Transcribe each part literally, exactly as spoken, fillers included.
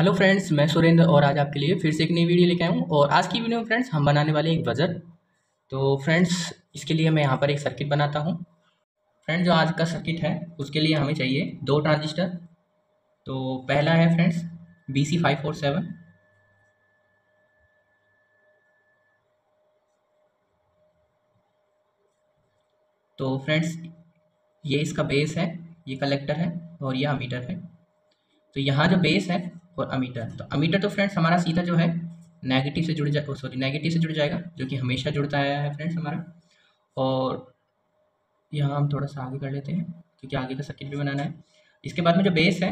Hello friends, मैं सुरेंद्र और आज आपके लिए फिर से एक नई वीडियो लेके आया हूँ। और आज की वीडियो में फ्रेंड्स हम बनाने वाले एक बजर। तो फ्रेंड्स इसके लिए मैं यहाँ पर एक सर्किट बनाता हूँ। फ्रेंड्स जो आज का सर्किट है उसके लिए हमें चाहिए दो ट्रांजिस्टर। तो पहला है friends B C five four seven, तो फ्रेंड्स ये इसका बेस है, ये कलेक्टर है और यह अमीटर है। तो यहाँ जो बेस है और अमीटर, तो अमीटर तो फ्रेंड्स हमारा सीधा जो है नेगेटिव से जुड़ जाए सॉरी नेगेटिव से जुड़ जाएगा, जो कि हमेशा जुड़ता आया है फ्रेंड्स हमारा। और यहाँ हम थोड़ा सा आगे कर लेते हैं क्योंकि आगे का सर्किट भी बनाना है। इसके बाद में जो बेस है,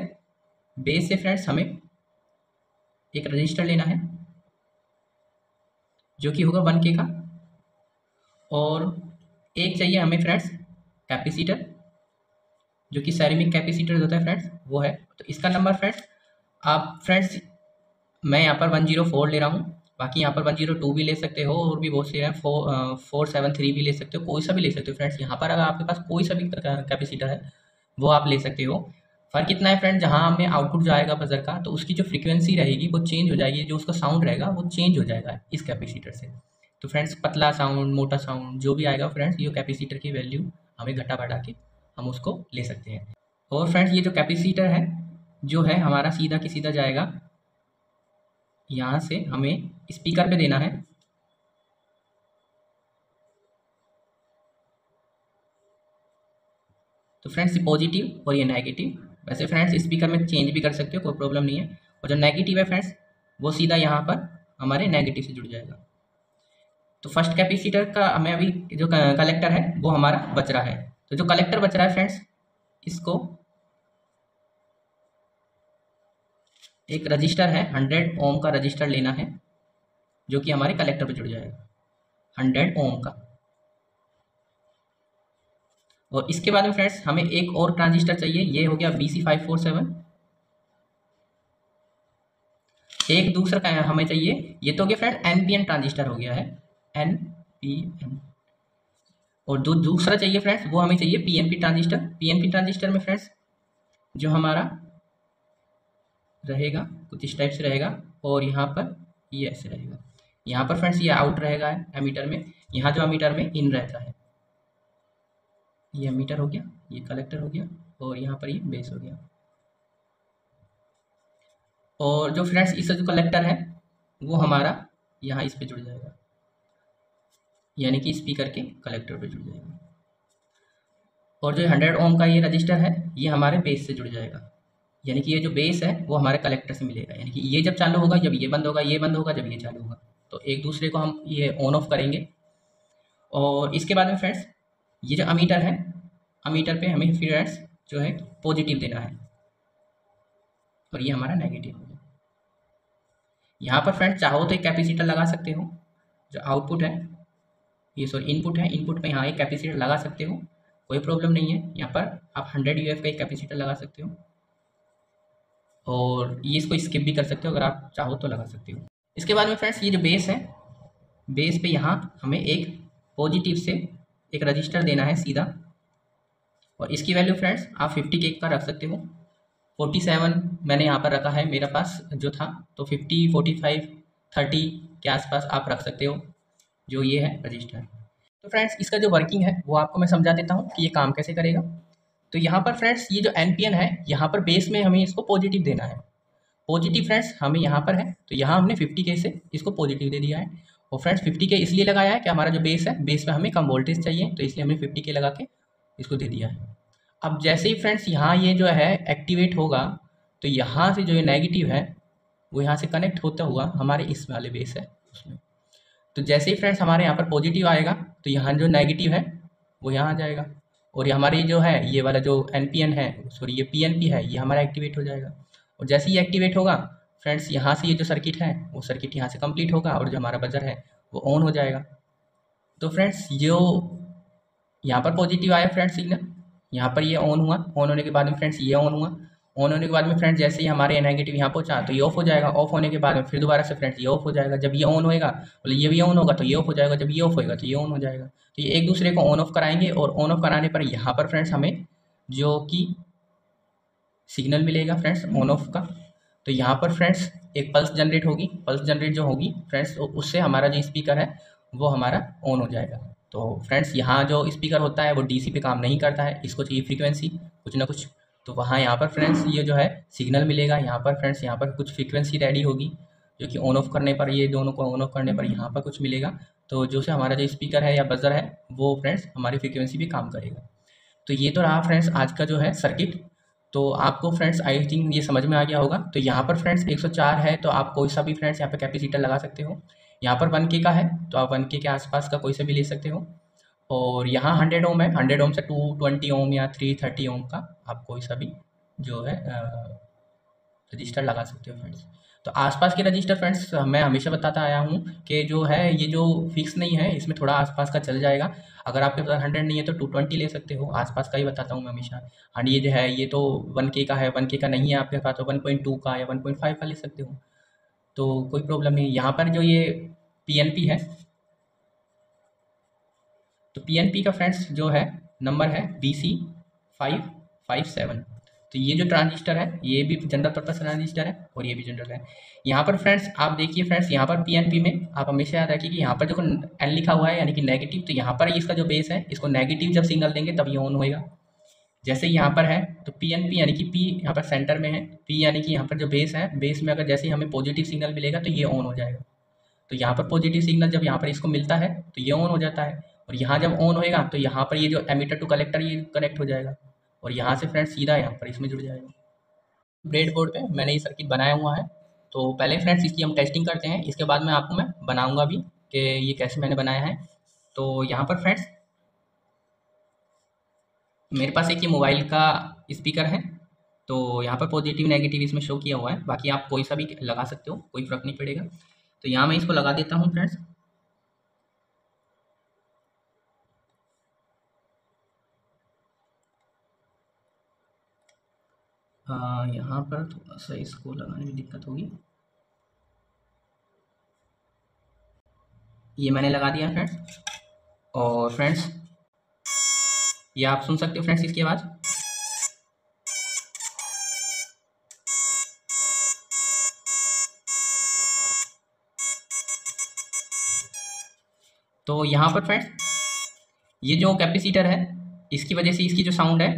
बेस से फ्रेंड्स हमें एक रजिस्टर लेना है जो कि होगा वन के का, और एक चाहिए हमें फ्रेंड्स कैपेसिटर जो कि सेरेमिक कैपेसिटर होता है फ्रेंड्स, वो है। तो इसका नंबर फ्रेंड्स आप फ्रेंड्स मैं यहाँ पर वन ज़ीरो फोर ले रहा हूँ, बाकी यहाँ पर वन ज़ीरो टू भी ले सकते हो और भी बहुत से हैं, फोर फोर सेवन थ्री भी ले सकते हो, कोई सा भी ले सकते हो फ्रेंड्स। यहाँ पर अगर आपके पास कोई सा भी कैपेसिटर है वो आप ले सकते हो। फ़र्क इतना है फ्रेंड, जहाँ हमें आउटपुट जो आएगा बजर का, तो उसकी जो फ्रीक्वेंसी रहेगी वो चेंज हो जाएगी, जो उसका साउंड रहेगा वो चेंज हो जाएगा इस कैपेसिटर से। तो फ्रेंड्स पतला साउंड, मोटा साउंड जो भी आएगा फ्रेंड्स, ये कैपेसिटर की वैल्यू हमें घटा बढ़ा के हम उसको ले सकते हैं। और फ्रेंड्स ये जो कैपेसिटर है जो है हमारा सीधा की सीधा जाएगा यहाँ से हमें स्पीकर पे देना है। तो फ्रेंड्स ये पॉजिटिव और ये नेगेटिव, वैसे फ्रेंड्स स्पीकर में चेंज भी कर सकते हो, कोई प्रॉब्लम नहीं है। और जो नेगेटिव है फ्रेंड्स वो सीधा यहाँ पर हमारे नेगेटिव से जुड़ जाएगा। तो फर्स्ट कैपेसिटर का हमें अभी जो कलेक्टर है वो हमारा बच रहा है। तो जो कलेक्टर बच रहा है फ्रेंड्स इसको एक रजिस्टर है हंड्रेड ओम का रजिस्टर लेना है जो कि हमारे कलेक्टर पे जुड़ जाएगा, हंड्रेड ओम का। और इसके बाद में फ्रेंड्स हमें एक और ट्रांजिस्टर चाहिए, ये हो गया B C five four seven. एक दूसरा का हमें चाहिए, ये तो हो गया friend N P N transistor हो गया है, एन पी एन। और दो दूसरा चाहिए फ्रेंड्स वो हमें चाहिए P N P transistor. P N P transistor में फ्रेंड्स जो हमारा रहेगा कुछ इस टाइप से रहेगा, और यहाँ पर ये ऐसे रहेगा। यहाँ पर फ्रेंड्स ये आउट रहेगा एमीटर में, यहाँ जो एमीटर में इन रहता है। ये एमीटर हो गया, ये कलेक्टर हो गया, और यहाँ पर ये बेस हो गया। और जो फ्रेंड्स इसका जो कलेक्टर है वो हमारा यहाँ इस पे जुड़ जाएगा, यानी कि स्पीकर के कलेक्टर पे जुड़ जाएगा। और जो हंड्रेड ओम का ये रजिस्टर है ये हमारे बेस से जुड़ जाएगा, यानी कि ये जो बेस है वो हमारे कलेक्टर से मिलेगा, यानी कि ये जब चालू होगा जब ये बंद होगा, ये बंद होगा जब ये चालू होगा। तो एक दूसरे को हम ये ऑन ऑफ करेंगे। और इसके बाद में फ्रेंड्स ये जो अमीटर है, अमीटर पे हमें फ्रेंड्स जो है पॉजिटिव देना है और ये हमारा नेगेटिव हो गया। यहाँ पर फ्रेंड्स चाहो तो एक कैपेसिटर लगा सकते हो, जो आउटपुट है ये सॉरी इनपुट है, इनपुट में यहाँ एक कैपेसिटर लगा सकते हो, कोई प्रॉब्लम नहीं है। यहाँ पर आप हंड्रेड यू एफ का एक कैपेसिटर लगा सकते हो, और ये इसको स्किप भी कर सकते हो अगर आप चाहो तो लगा सकते हो। इसके बाद में फ्रेंड्स ये जो बेस है, बेस पे यहाँ हमें एक पॉजिटिव से एक रजिस्टर देना है सीधा, और इसकी वैल्यू फ्रेंड्स आप फिफ्टी के का रख सकते हो। फोर्टी सेवन मैंने यहाँ पर रखा है, मेरा पास जो था, तो फिफ्टी, फोर्टी फाइव, थर्टी के आसपास आप रख सकते हो, जो ये है रजिस्टर। तो फ्रेंड्स इसका जो वर्किंग है वो आपको मैं समझा देता हूँ कि ये काम कैसे करेगा। तो यहाँ पर फ्रेंड्स ये जो एन पी एन है यहाँ पर बेस में हमें इसको पॉजिटिव देना है। पॉजिटिव फ्रेंड्स हमें यहाँ पर है, तो यहाँ हमने फिफ्टी के से इसको पॉजिटिव दे दिया है। और फ्रेंड्स फिफ्टी के इसलिए लगाया है कि हमारा जो बेस है, बेस में हमें कम वोल्टेज चाहिए, तो इसलिए हमने फिफ्टी के लगा के इसको दे दिया है। अब जैसे ही फ्रेंड्स यहाँ ये जो है एक्टिवेट होगा, तो यहाँ से जो ये नेगेटिव है वो यहाँ से कनेक्ट होता हुआ हमारे इस वाले बेस है उसमें। तो जैसे ही फ्रेंड्स हमारे यहाँ पर पॉजिटिव आएगा तो यहाँ जो नेगेटिव है वो यहाँ आ जाएगा, और ये हमारी जो है ये वाला जो एन पी एन है सॉरी ये पी एन पी है ये हमारा एक्टिवेट हो जाएगा। और जैसे ही एक्टिवेट होगा फ्रेंड्स यहाँ से ये जो सर्किट है वो सर्किट यहाँ से कंप्लीट होगा, और जो हमारा बजर है वो ऑन हो जाएगा। तो फ्रेंड्स जो यहाँ पर पॉजिटिव आया फ्रेंड्स सिग्नल, यहाँ पर ये ऑन हुआ, ऑन होने के बाद में फ्रेंड्स ये ऑन हुआ, ऑन होने के बाद में फ्रेंड्स जैसे ही हमारे नेगेटिव यहाँ पहुँचा तो ये ऑफ हो जाएगा, ऑफ होने के बाद में फिर दोबारा से फ्रेंड्स ये ऑफ हो जाएगा। जब ये ऑन होएगा बोले ये भी ऑन होगा तो ये ऑफ हो जाएगा, जब ये ऑफ होएगा तो ये ऑन हो जाएगा। तो ये एक दूसरे को ऑन ऑफ कराएंगे, और ऑन ऑफ कराने पर यहाँ पर फ्रेंड्स हमें जो कि सिग्नल मिलेगा फ्रेंड्स ऑन ऑफ का, तो यहाँ पर फ्रेंड्स एक पल्स जनरेट होगी, पल्स जनरेट जो होगी फ्रेंड्स उससे हमारा जो स्पीकर है वो हमारा ऑन हो जाएगा। तो फ्रेंड्स यहाँ जो स्पीकर होता है वो डीसी पे काम नहीं करता है, इसको चाहिए फ्रीक्वेंसी कुछ ना कुछ। तो वहाँ यहाँ पर फ्रेंड्स ये जो है सिग्नल मिलेगा, यहाँ पर फ्रेंड्स यहाँ पर कुछ फ्रीक्वेंसी रेडी होगी जो कि ऑन ऑफ करने पर, ये दोनों को ऑन ऑफ करने पर यहाँ पर कुछ मिलेगा। तो जो से हमारा जो स्पीकर है या बजर है वो फ्रेंड्स हमारी फ्रीक्वेंसी पे काम करेगा। तो ये तो रहा फ्रेंड्स आज का जो है सर्किट। तो आपको फ्रेंड्स आई थिंक ये समझ में आ गया होगा। तो यहाँ पर फ्रेंड्स एक सौ चार है, तो आप कोई सा भी फ्रेंड्स यहाँ पर कैपेसिटर लगा सकते हो। यहाँ पर वन के का है तो आप वन के के आसपास का कोई सा भी ले सकते हो। और यहाँ हंड्रेड ओम है, हंड्रेड ओम से टू ट्वेंटी ओम या थ्री थर्टी ओम का आप कोई सा भी जो है रजिस्टर लगा सकते हो फ्रेंड्स। तो आसपास के रजिस्टर फ्रेंड्स मैं हमेशा बताता आया हूँ कि जो है ये जो फिक्स नहीं है, इसमें थोड़ा आसपास का चल जाएगा। अगर आपके पास हंड्रेड नहीं है तो टू ट्वेंटी ले सकते हो, आसपास का ही बताता हूँ मैं हमेशा। एंड ये जो है ये तो वन के का है, वन के का नहीं है आपके पास तो वन पॉइंट टू का या वन पॉइंट फाइव का ले सकते हो, तो कोई प्रॉब्लम नहीं। यहाँ पर जो ये पी एन पी है, तो पी एन पी का फ्रेंड्स जो है नंबर है B C five five seven. तो ये जो ट्रांजिस्टर है ये भी जनरल पर्पस ट्रांजिस्टर है और ये भी जनरल है। यहाँ पर फ्रेंड्स आप देखिए फ्रेंड्स यहाँ पर पीएनपी में आप हमेशा याद रखिए कि यहाँ पर देखो एन लिखा हुआ है यानी कि नेगेटिव, तो यहाँ पर इसका जो बेस है इसको नेगेटिव जब सिग्नल देंगे तब ये ऑन होएगा। जैसे यहाँ पर है तो पीएनपी यानी कि पी यहाँ पर सेंटर में है, पी यानी कि यहाँ पर जो बेस है, बेस में अगर जैसे हमें पॉजिटिव सिग्नल मिलेगा तो ये ऑन हो जाएगा। तो यहाँ पर पॉजिटिव सिग्नल जब यहाँ पर इसको मिलता है तो ये ऑन हो जाता है, और यहाँ जब ऑन होएगा तो यहाँ पर ये जो एमीटर टू कलेक्टर ये कनेक्ट हो जाएगा और यहाँ से फ्रेंड्स सीधा यहाँ पर इसमें जुड़ जाएगा। ब्रेड बोर्ड पे मैंने ये सर्किट बनाया हुआ है, तो पहले फ्रेंड्स इसकी हम टेस्टिंग करते हैं, इसके बाद में आपको मैं बनाऊंगा भी कि ये कैसे मैंने बनाया है। तो यहाँ पर फ्रेंड्स मेरे पास एक ये मोबाइल का स्पीकर है, तो यहाँ पर पॉजिटिव नेगेटिव इसमें शो किया हुआ है, बाकी आप कोई सा भी लगा सकते हो, कोई फ़र्क नहीं पड़ेगा। तो यहाँ मैं इसको लगा देता हूँ फ्रेंड्स। हाँ, यहाँ पर थोड़ा सा इसको लगाने में दिक्कत होगी, ये मैंने लगा दिया फ्रेंड्स। और फ्रेंड्स ये आप सुन सकते हो फ्रेंड्स इसकी आवाज़। तो यहाँ पर फ्रेंड्स ये जो कैपेसिटर है इसकी वजह से इसकी जो साउंड है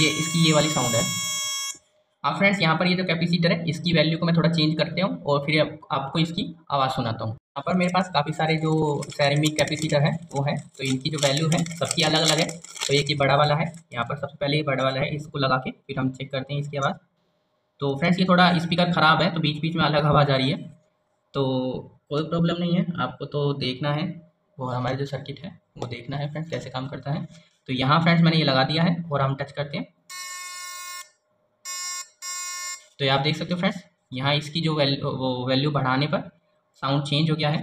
ये इसकी ये वाली साउंड है। अब फ्रेंड्स यहाँ पर ये जो कैपेसिटर है इसकी वैल्यू को मैं थोड़ा चेंज करते हूँ और फिर आप, आपको इसकी आवाज़ सुनाता हूँ। यहाँ पर मेरे पास काफ़ी सारे जो सेरेमिक कैपेसिटर है वो है, तो इनकी जो वैल्यू है सबकी अलग अलग है। तो एक ये बड़ा वाला है, यहाँ पर सबसे पहले ये बड़ा वाला है, इसको लगा के फिर हम चेक करते हैं इसकी आवाज़। तो फ्रेंड्स ये थोड़ा स्पीकर ख़राब है तो बीच बीच में अलग आवाज़ आ रही है, तो कोई प्रॉब्लम नहीं है। आपको तो देखना है वो हमारे जो सर्किट है वो देखना है फ्रेंड्स कैसे काम करता है। तो यहाँ फ्रेंड्स मैंने ये लगा दिया है और हम टच करते हैं तो ये आप देख सकते हो फ्रेंड्स यहाँ इसकी जो वैल्यू वो वैल्यू बढ़ाने पर साउंड चेंज हो गया है।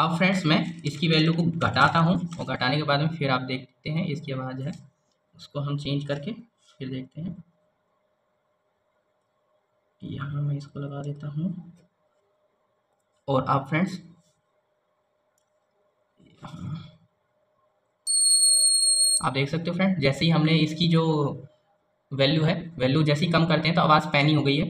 अब फ्रेंड्स मैं इसकी वैल्यू को घटाता हूँ और घटाने के बाद में फिर आप देखते हैं इसकी आवाज़ है, उसको हम चेंज करके फिर देखते हैं। यहाँ मैं इसको लगा देता हूँ और आप फ्रेंड्स आप देख सकते हो फ्रेंड जैसे ही हमने इसकी जो वैल्यू है वैल्यू जैसे ही कम करते हैं तो आवाज़ पैनी हो गई है।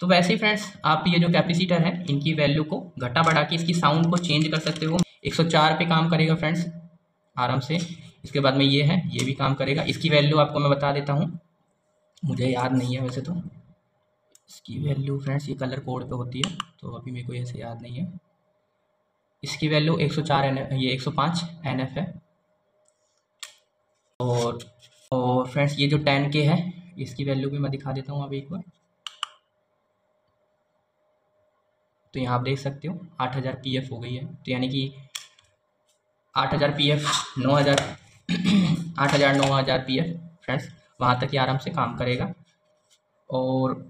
तो वैसे ही फ्रेंड्स आप ये जो कैपेसिटर है इनकी वैल्यू को घटा बढ़ा के इसकी साउंड को चेंज कर सकते हो। एक सौ चार पे काम करेगा फ्रेंड्स आराम से। इसके बाद में ये है, ये भी काम करेगा। इसकी वैल्यू आपको मैं बता देता हूँ, मुझे याद नहीं है वैसे तो इसकी वैल्यू फ्रेंड्स, ये कलर कोड पे होती है तो अभी मेरे को ऐसे याद नहीं है। इसकी वैल्यू एक सौ चार एन एफ, ये एक सौ पाँच एन एफ है। और और फ्रेंड्स ये जो टेन के है इसकी वैल्यू भी मैं दिखा देता हूँ अभी एक बार। तो यहाँ आप देख सकते हो आठ हज़ार पी एफ हो गई है, तो यानी कि आठ हज़ार पी एफ नौ हज़ार आठ हज़ार नौ हज़ार पी एफ फ्रेंड्स वहाँ तक ही आराम से काम करेगा। और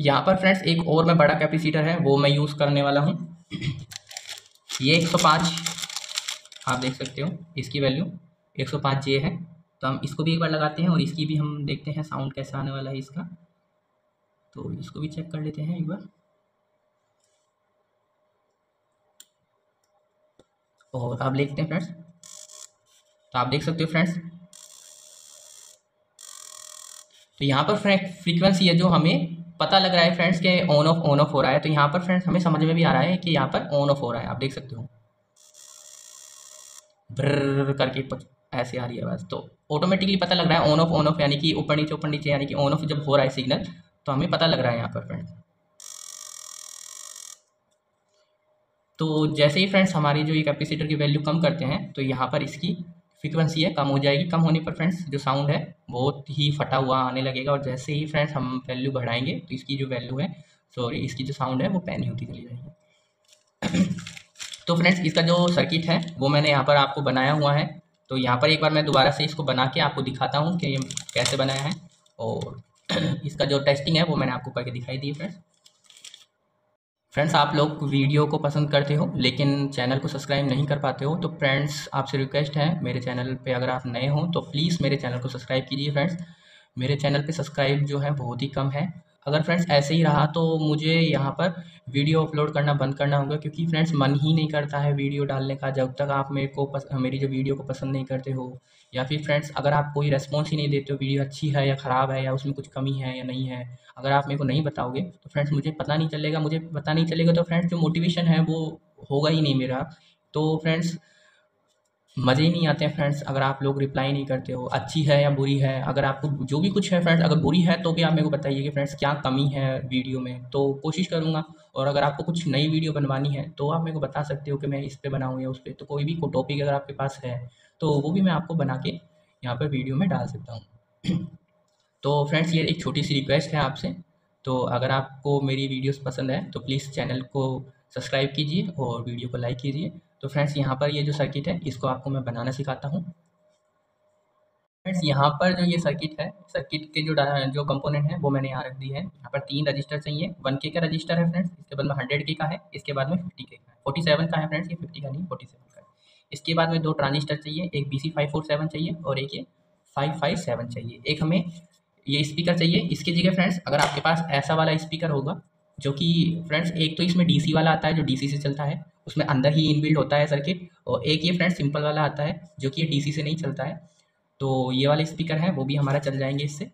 यहाँ पर फ्रेंड्स एक और मैं बड़ा कैपेसिटर है वो मैं यूज़ करने वाला हूँ, ये एक सौ पाँच आप देख सकते हो इसकी वैल्यू एक सौ पाँच जे है। तो हम इसको भी एक बार लगाते हैं और इसकी भी हम देखते हैं साउंड कैसा आने वाला है इसका, तो इसको भी चेक कर लेते हैं एक बार। और आप देखते हैं फ्रेंड्स, तो आप देख सकते हो फ्रेंड्स, तो यहाँ पर फ्रीक्वेंसी है जो हमें पता लग रहा है फ्रेंड्स कि ऑन ऑफ ऑन ऑफ हो रहा है। तो यहाँ पर फ्रेंड्स हमें समझ में भी आ रहा है कि यहाँ पर ऑन ऑफ हो रहा है, आप देख सकते हो ब्रर करके ऐसे आ रही है आवाज़। तो ऑटोमेटिकली पता लग रहा है ऑन ऑफ ऑन ऑफ, यानी कि ऊपर नीचे ऊपर नीचे, यानी कि ऑन ऑफ जब हो रहा है सिग्नल तो हमें पता लग रहा है यहाँ पर फ्रेंड्स। तो जैसे ही फ्रेंड्स हमारी जो ये कैपेसिटर की वैल्यू कम करते हैं तो यहाँ पर इसकी फ्रीक्वेंसी है कम हो जाएगी। कम होने पर फ्रेंड्स जो साउंड है बहुत ही फटा हुआ आने लगेगा, और जैसे ही फ्रेंड्स हम वैल्यू बढ़ाएंगे तो इसकी जो वैल्यू है सॉरी इसकी जो साउंड है वो पैनी होती चली जाएगी। तो फ्रेंड्स इसका जो सर्किट है वो मैंने यहाँ पर आपको बनाया हुआ है, तो यहाँ पर एक बार मैं दोबारा से इसको बना के आपको दिखाता हूँ कि ये कैसे बनाया है, और इसका जो टेस्टिंग है वो मैंने आपको करके दिखाई दी फ्रेंड्स। फ्रेंड्स आप लोग वीडियो को पसंद करते हो लेकिन चैनल को सब्सक्राइब नहीं कर पाते हो, तो फ्रेंड्स आपसे रिक्वेस्ट है मेरे चैनल पे अगर आप नए हो तो प्लीज़ मेरे चैनल को सब्सक्राइब कीजिए फ्रेंड्स। मेरे चैनल पे सब्सक्राइब जो है बहुत ही कम है, अगर फ्रेंड्स ऐसे ही रहा तो मुझे यहाँ पर वीडियो अपलोड करना बंद करना होगा, क्योंकि फ्रेंड्स मन ही नहीं करता है वीडियो डालने का जब तक आप मेरे को पस, मेरी जो वीडियो को पसंद नहीं करते हो, या फिर फ्रेंड्स अगर आप कोई रेस्पॉन्स ही नहीं देते हो वीडियो अच्छी है या ख़राब है या उसमें कुछ कमी है या नहीं है, अगर आप मेरे को नहीं बताओगे तो फ्रेंड्स मुझे पता नहीं चलेगा, मुझे पता नहीं चलेगा तो फ्रेंड्स जो मोटिवेशन है वो होगा ही नहीं मेरा, तो फ्रेंड्स मज़े ही नहीं आते हैं फ्रेंड्स। अगर आप लोग रिप्लाई नहीं करते हो अच्छी है या बुरी है, अगर आपको जो भी कुछ है फ्रेंड्स, अगर बुरी है तो भी आप मेरे को बताइए कि फ्रेंड्स क्या कमी है वीडियो में, तो कोशिश करूँगा। और अगर आपको कुछ नई वीडियो बनवानी है तो आप मेरे को बता सकते हो कि मैं इस पर बनाऊँ या उस पर, तो कोई भी को टॉपिक अगर आपके पास है तो वो भी मैं आपको बना के यहाँ पर वीडियो में डाल सकता हूँ। तो फ्रेंड्स ये एक छोटी सी रिक्वेस्ट है आपसे, तो अगर आपको मेरी वीडियोस पसंद है तो प्लीज़ चैनल को सब्सक्राइब कीजिए और वीडियो को लाइक कीजिए। तो फ्रेंड्स यहाँ पर ये जो सर्किट है इसको आपको मैं बनाना सिखाता हूँ। फ्रेंड्स यहाँ पर जो ये सर्किट है, सर्किट के जो जो कंपोनेंट है वो मैंने यहाँ रख दी है। यहाँ पर तीन रजिस्टर चाहिए, वन के का रजिस्टर है फ्रेंड्स, इसके बाद में हंड्रेड के का है, इसके बाद में फिफ्टी के का है, फोर्टी सेवन का है फ्रेंड्स, ये फिफ्टी का नहीं फोर्टी सेवन का है। इसके बाद में दो ट्रांजिस्टर चाहिए, एक B C five four seven चाहिए और एक ये फाइव फाइव सेवन चाहिए। एक हमें ये स्पीकर चाहिए, इसके जगह फ्रेंड्स अगर आपके पास ऐसा वाला स्पीकर होगा जो कि फ्रेंड्स एक तो इसमें डीसी वाला आता है जो डीसी से चलता है, उसमें अंदर ही इनबिल्ट होता है सर्किट, और एक ये फ्रेंड्स सिंपल वाला आता है जो कि डीसी से नहीं चलता है, तो ये वाला स्पीकर है वो भी हमारा चल जाएंगे, इससे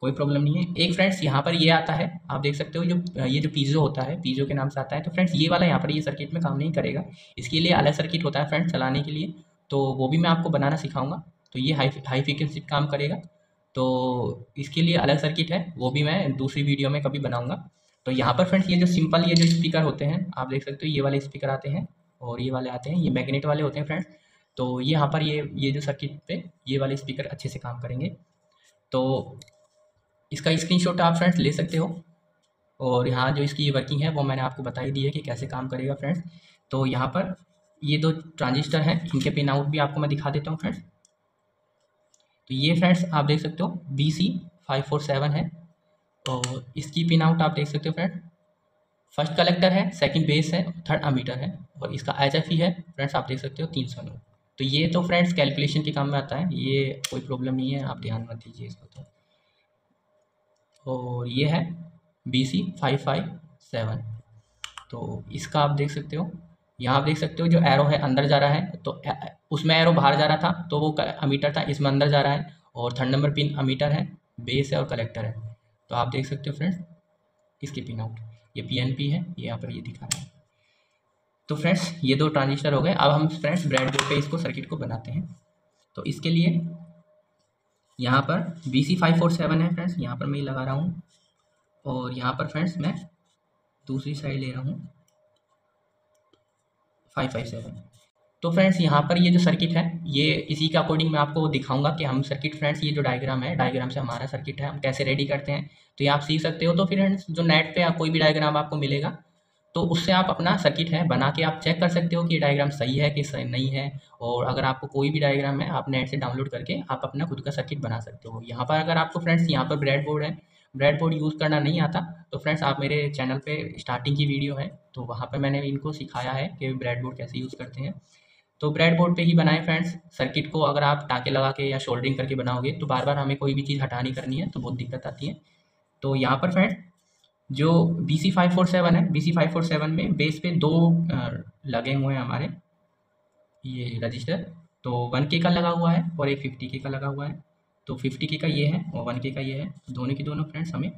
कोई प्रॉब्लम नहीं है। एक फ्रेंड्स यहाँ पर ये आता है, आप देख सकते हो जो ये जो पीजो होता है पीजो के नाम से आता है, तो फ्रेंड्स ये वाला यहाँ पर ये सर्किट में काम नहीं करेगा, इसके लिए अलग सर्किट होता है फ्रेंड्स चलाने के लिए, तो वो भी मैं आपको बनाना सिखाऊंगा। तो ये हाई हाई फ्रीक्वेंसी काम करेगा, तो इसके लिए अलग सर्किट है, वो भी मैं दूसरी वीडियो में कभी बनाऊंगा। तो यहाँ पर फ्रेंड्स ये जो सिंपल ये जो स्पीकर होते हैं आप देख सकते हो, ये वाले स्पीकर आते हैं और ये वाले आते हैं, ये मैग्नेट वाले होते हैं फ्रेंड्स। तो ये यहाँ पर ये ये जो सर्किट पे ये वाले स्पीकर अच्छे से काम करेंगे, तो इसका स्क्रीनशॉट आप फ्रेंड्स ले सकते हो, और यहाँ जो इसकी वर्किंग है वो मैंने आपको बता ही दी है कि कैसे काम करेगा फ्रेंड्स। तो यहाँ पर ये दो ट्रांजिस्टर हैं, इनके पिन आउट भी आपको मैं दिखा देता हूँ फ्रेंड्स। तो ये फ्रेंड्स आप देख सकते हो B C five four seven है, और इसकी पिन आउट आप देख सकते हो फ्रेंड, फर्स्ट कलेक्टर है, सेकंड बेस है, थर्ड अमीटर है, और इसका एच एफ ई है फ्रेंड्स, आप देख सकते हो तीन सौ नौ। तो ये तो फ्रेंड्स कैलकुलेशन के काम में आता है, ये कोई प्रॉब्लम नहीं है, आप ध्यान मत दीजिए इसको। तो और ये है B C five five seven, तो इसका आप देख सकते हो, यहाँ आप देख सकते हो जो एरो है अंदर जा रहा है, तो उसमें एरो बाहर जा रहा था तो वो अमीटर था, इसमें अंदर जा रहा है, और थर्ड नंबर पिन अमीटर है, बेस है और कलेक्टर है। तो आप देख सकते हो फ्रेंड्स इसके पिन आउट ये पी एन पी है, ये यहाँ पर ये दिखा रहा है। तो फ्रेंड्स ये दो ट्रांजिस्टर हो गए, अब हम फ्रेंड्स ब्रेड बोर्ड पे इसको सर्किट को बनाते हैं। तो इसके लिए यहाँ पर B C five four seven है फ्रेंड्स, यहाँ पर मैं ये लगा रहा हूँ, और यहाँ पर फ्रेंड्स मैं दूसरी साइड ले रहा हूँ फाइव फाइव सेवन। तो फ्रेंड्स यहाँ पर ये जो सर्किट है ये इसी के अकॉर्डिंग मैं आपको दिखाऊंगा कि हम सर्किट फ्रेंड्स ये जो डायग्राम है डायग्राम से हमारा सर्किट है हम कैसे रेडी करते हैं, तो ये आप सीख सकते हो। तो फिर फ्रेंड्स जो नेट पे कोई भी डायग्राम आपको मिलेगा तो उससे आप अपना सर्किट है बना के आप चेक कर सकते हो कि ये डायग्राम सही है कि सही नहीं है, और अगर आपको कोई भी डायग्राम है आप नेट से डाउनलोड करके आप अपना खुद का सर्किट बना सकते हो। यहाँ पर अगर आपको फ्रेंड्स यहाँ पर ब्रेड बोर्ड है, ब्रेड बोर्ड यूज़ करना नहीं आता तो फ्रेंड्स आप मेरे चैनल पे स्टार्टिंग की वीडियो है तो वहाँ पे मैंने इनको सिखाया है कि ब्रेड बोर्ड कैसे यूज़ करते हैं। तो ब्रेड बोर्ड पे ही बनाएं फ्रेंड्स सर्किट को, अगर आप टाँके लगा के या शोल्डरिंग करके बनाओगे तो बार बार हमें कोई भी चीज़ हटानी करनी है तो बहुत दिक्कत आती है। तो यहाँ पर फ्रेंड्स जो B C five four seven है, B C five four seven में बेस पे दो लगे हुए हैं हमारे, ये रजिस्टर, तो वन के का लगा हुआ है और एक फिफ्टी के का लगा हुआ है। तो फिफ्टी के का ये है और वन के का ये है, दोनों की दोनों फ्रेंड्स हमें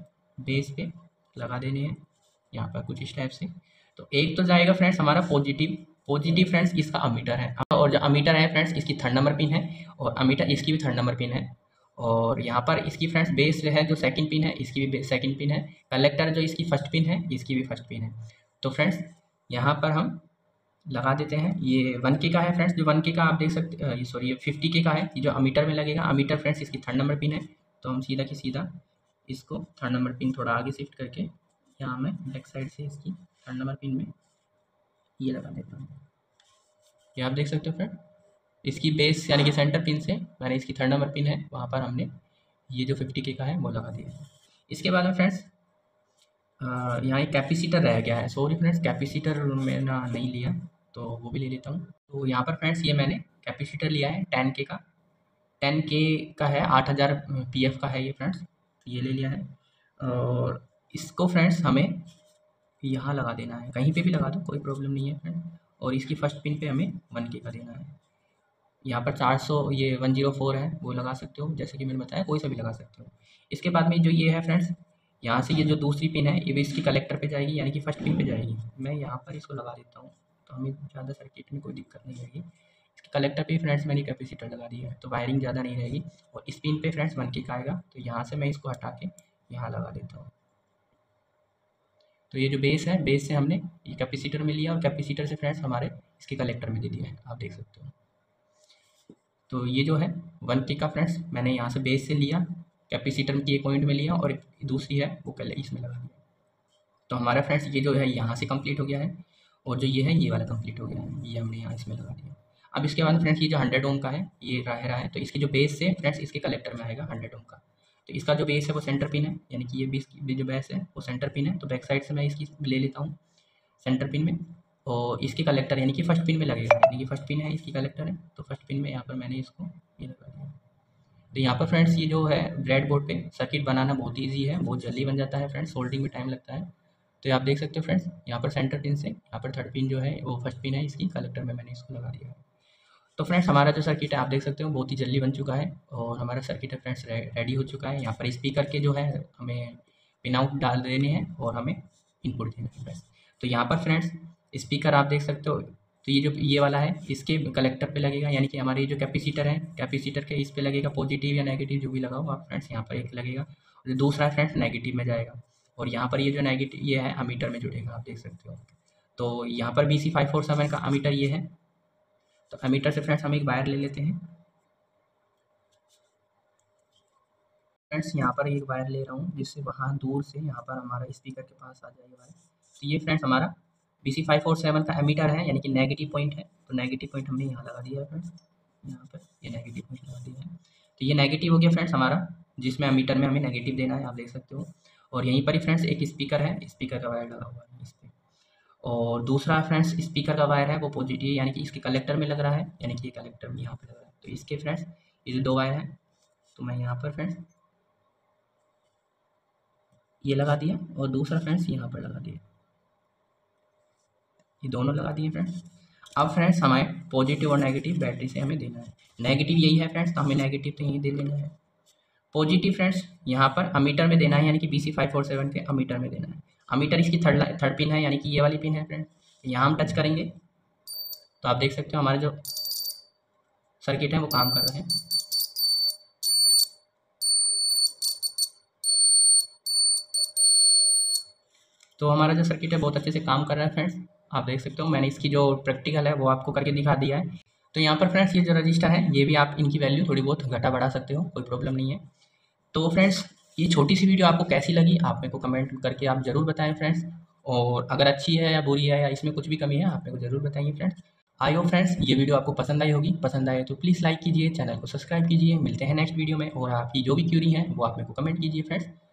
बेस पे लगा देने हैं यहाँ पर कुछ इस टाइप से। तो एक तो जाएगा फ्रेंड्स हमारा पॉजिटिव, पॉजिटिव फ्रेंड्स इसका अमीटर है, और जो अमीटर है फ्रेंड्स इसकी थर्ड नंबर पिन है, और अमीटर इसकी भी थर्ड नंबर पिन है। और यहाँ पर इसकी फ्रेंड्स बेस है जो सेकंड पिन है, इसकी भी सेकंड पिन है। कलेक्टर जो इसकी फर्स्ट पिन है, इसकी भी फर्स्ट पिन है। तो फ्रेंड्स यहाँ पर हम लगा देते हैं, ये वन के का है फ्रेंड्स, जो वन के का आप देख सकते, सॉरी ये फिफ्टी के का है जो अमीटर में लगेगा। अमीटर फ्रेंड्स इसकी थर्ड नंबर पिन है, तो हम सीधा की सीधा इसको थर्ड नंबर पिन थोड़ा आगे शिफ्ट करके यहाँ मैं बैक साइड से इसकी थर्ड नंबर पिन में ये लगा देता हूँ। ये आप देख सकते हो फ्रेंड, इसकी बेस यानी कि सेंटर पिन से मैंने इसकी थर्ड नंबर पिन है वहाँ पर हमने ये जो फिफ्टी के का है वो लगा दिया। इसके बाद में फ्रेंड्स यहाँ एक कैपेसिटर रह गया है, सॉरी फ्रेंड्स कैपेसिटर मैंने नहीं लिया तो वो भी ले लेता हूँ। तो यहाँ पर फ्रेंड्स ये मैंने कैपेसिटर लिया है टेन के का, टेन के का है आठ हज़ार पी एफ का है ये फ्रेंड्स, ये ले लिया है। और इसको फ्रेंड्स हमें यहाँ लगा देना है, कहीं पे भी लगा दो कोई प्रॉब्लम नहीं है फ्रेंड। और इसकी फर्स्ट पिन पे हमें वन के का देना है। यहाँ पर चार सौ ये वन ज़ीरो फोर है वो लगा सकते हो, जैसे कि मैंने बताया कोई सा भी लगा सकते हो। इसके बाद में जो ये है फ्रेंड्स, यहाँ से ये जो दूसरी पिन है ये भी इसकी कलेक्टर पे जाएगी यानी कि फर्स्ट पिन पे जाएगी। मैं यहाँ पर इसको लगा देता हूँ तो हमें ज़्यादा सर्किट में कोई दिक्कत नहीं रहेगी। इसके कलेक्टर पे फ्रेंड्स मैंने कैपेसिटर लगा दिया है तो वायरिंग ज़्यादा नहीं रहेगी। और इस पिन पे फ्रेंड्स वन के का आएगा, तो यहाँ से मैं इसको हटा के यहाँ लगा देता हूँ। तो ये जो बेस है, बेस से हमने ये कैपेसिटर में लिया और कैपेसिटर से फ्रेंड्स हमारे इसके कलेक्टर में दे दिया है, आप देख सकते हो। तो ये जो है वन के का फ्रेंड्स मैंने यहाँ से बेस से लिया, कैपेसिटर की एक पॉइंट में लिया और एक दूसरी है वो कल इसमें लगा दिया। तो हमारा फ्रेंड्स ये जो है यहाँ से कंप्लीट हो गया है, और जो ये है ये वाला कंप्लीट हो गया है, ये हमने यहाँ इसमें लगा दिया। अब इसके बाद फ्रेंड्स ये जो हंड्रेड ओम का है ये रह रहा है, तो इसकी जो बेस से फ्रेंड्स इसके कलेक्टर में आएगा हंड्रेड ओम का। तो इसका जो बेस है वो सेंटर पिन है, यानी कि ये बेस की जो बेस है वो सेंटर पिन है। तो बैक साइड से मैं इसकी ले लेता हूँ सेंटर पिन में, और इसके कलेक्टर यानी कि फर्स्ट पिन में लगेगा, यानी कि फर्स्ट पिन है इसकी कलेक्टर है, तो फर्स्ट पिन में यहाँ पर मैंने इसको ये लगा दिया। तो यहाँ पर फ्रेंड्स ये जो है ब्रेड बोर्ड पे सर्किट बनाना बहुत ईजी है, बहुत जल्दी बन जाता है फ्रेंड्स, सोल्डिंग में टाइम लगता है। तो आप देख सकते हो फ्रेंड्स यहाँ पर सेंटर पिन से यहाँ पर थर्ड पिन जो है वो फर्स्ट पिन है इसकी कलेक्टर में मैंने इसको लगा दिया है। तो फ्रेंड्स हमारा जो सर्किट है आप देख सकते हो बहुत ही जल्दी बन चुका है, और हमारा सर्किट है फ्रेंड्स रेडी हो चुका है। यहाँ पर स्पीकर के जो है हमें पिन आउट डाल देने हैं और हमें इनपुट देना है फ्रेंड्स। तो यहाँ पर फ्रेंड्स स्पीकर आप देख सकते हो, तो ये जो ये वाला है इसके कलेक्टर पे लगेगा, यानी कि हमारे जो कैपेसिटर है कैपेसिटर के इस पे लगेगा, पॉजिटिव या नेगेटिव जो भी लगाओ आप फ्रेंड्स यहाँ पर एक लगेगा। और दूसरा फ्रेंड्स नेगेटिव में जाएगा, और यहाँ पर ये जो नेगेटिव ये है अमीटर में जुड़ेगा, आप देख सकते हो। तो यहाँ पर B C five four seven का अमीटर ये है। तो अमीटर से फ्रेंड्स हम एक वायर ले लेते हैं फ्रेंड्स, यहाँ पर एक वायर ले रहा हूँ जिससे वहाँ दूर से यहाँ पर हमारा स्पीकर के पास आ जाएगा वायर। तो ये फ्रेंड्स हमारा B C five four seven का एमीटर है, यानी कि नेगेटिव पॉइंट है। तो नेगेटिव पॉइंट हमने यहाँ लगा दिया है फ्रेंड्स, यहाँ पर ये नेगेटिव पॉइंट लगा दिया है। तो ये नेगेटिव हो गया फ्रेंड्स हमारा, जिसमें एमीटर में हमें नेगेटिव देना है, आप देख सकते हो। और यहीं पर ही फ्रेंड्स एक स्पीकर है, स्पीकर का वायर लगा हुआ है इस पर। और दूसरा फ्रेंड्स स्पीकर का वायर है वो पॉजिटिव यानी कि इसके कलेक्टर में लग रहा है, यानी कि ये कलेक्टर में यहाँ पर लग रहा है। तो इसके फ्रेंड्स ये दो वायर है, तो मैं यहाँ पर फ्रेंड्स ये लगा दिया और दूसरा फ्रेंड्स यहाँ पर लगा दिया, ये दोनों लगा दिए फ्रेंड्स। अब फ्रेंड्स हमें पॉजिटिव और नेगेटिव बैटरी से हमें देना है। नेगेटिव यही है फ्रेंड्स, तो हमें नेगेटिव तो यहीं दे देना है। पॉजिटिव फ्रेंड्स यहाँ पर अमीटर में देना है, यानी कि B C five four seven के अमीटर में देना है। अमीटर इसकी थर्ड थर्ड पिन है, यानी कि ये वाली पिन है फ्रेंड्स। यहाँ हम टच करेंगे तो आप देख सकते हो हमारा जो सर्किट है वो काम कर रहा है। तो हमारा जो सर्किट है बहुत अच्छे से काम कर रहा है फ्रेंड्स, आप देख सकते हो। मैंने इसकी जो प्रैक्टिकल है वो आपको करके दिखा दिया है। तो यहाँ पर फ्रेंड्स ये जो रजिस्टर है ये भी आप इनकी वैल्यू थोड़ी बहुत घटा बढ़ा सकते हो, कोई प्रॉब्लम नहीं है। तो फ्रेंड्स ये छोटी सी वीडियो आपको कैसी लगी आप मेरे को कमेंट करके आप ज़रूर बताएं फ्रेंड्स, और अगर अच्छी है या बुरी है या इसमें कुछ भी कमी है आप मेरे को ज़रूर बताइए फ्रेंड्स। आई होप फ्रेंड्स ये वीडियो आपको पसंद आई होगी, पसंद आए तो प्लीज़ लाइक कीजिए, चैनल को सब्सक्राइब कीजिए। मिलते हैं नेक्स्ट वीडियो में, और आपकी जो भी क्यूरी है वो आप मेरे को कमेंट कीजिए फ्रेंड्स।